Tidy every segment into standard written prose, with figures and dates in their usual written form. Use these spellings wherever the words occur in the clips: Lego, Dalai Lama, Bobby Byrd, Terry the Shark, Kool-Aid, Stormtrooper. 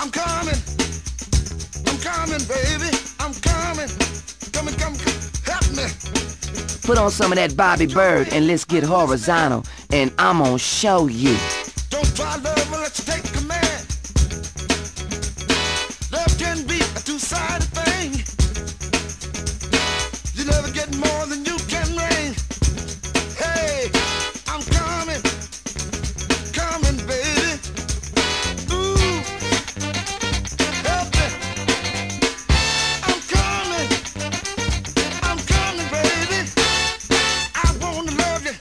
I'm coming, baby, I'm coming. Come, help me. Put on some of that Bobby Byrd and let's get horizontal, and I'm gonna show you. Don't try love unless you take command. Love can be a two-sided thing. You never get more than you can rain. Hey, I'm coming, coming, baby. Ooh, help me. I'm coming, baby. I wanna love you,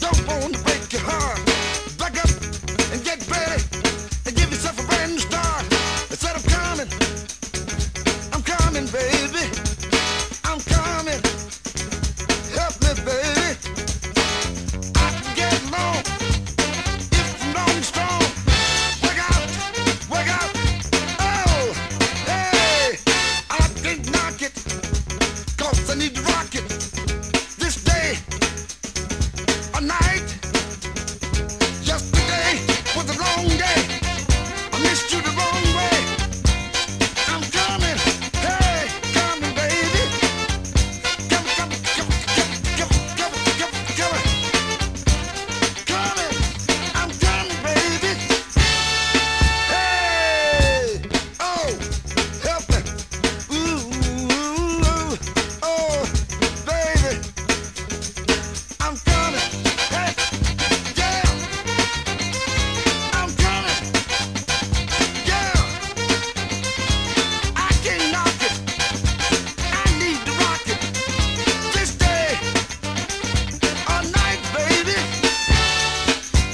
don't wanna break your heart. Back up and get ready and give yourself a brand new start. I said I'm coming, baby. I'm coming, help me, baby. I can get along if I'm long and strong. Work out, oh, hey. I can't knock it, cause I need to rock it. This day, a night, yesterday was a long day. I missed you the wrong way. I'm coming, hey, coming, baby. Coming, I'm coming, baby. Hey, oh, help me. Ooh, oh, baby. I'm coming, hey, yeah. I'm coming, yeah. I can't knock it, I need to rock it. This day, all night, baby.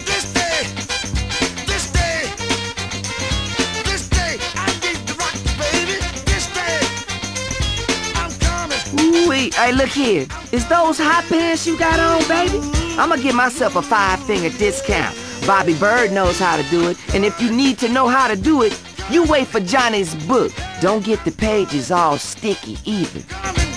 This day, I need to rock it, baby. This day, I'm coming. Ooh, wait, hey, look here. Is those hot pants you got on, baby? I'ma give myself a 5-finger discount. Bobby Byrd knows how to do it, and if you need to know how to do it, you wait for Johnny's book. Don't get the pages all sticky either.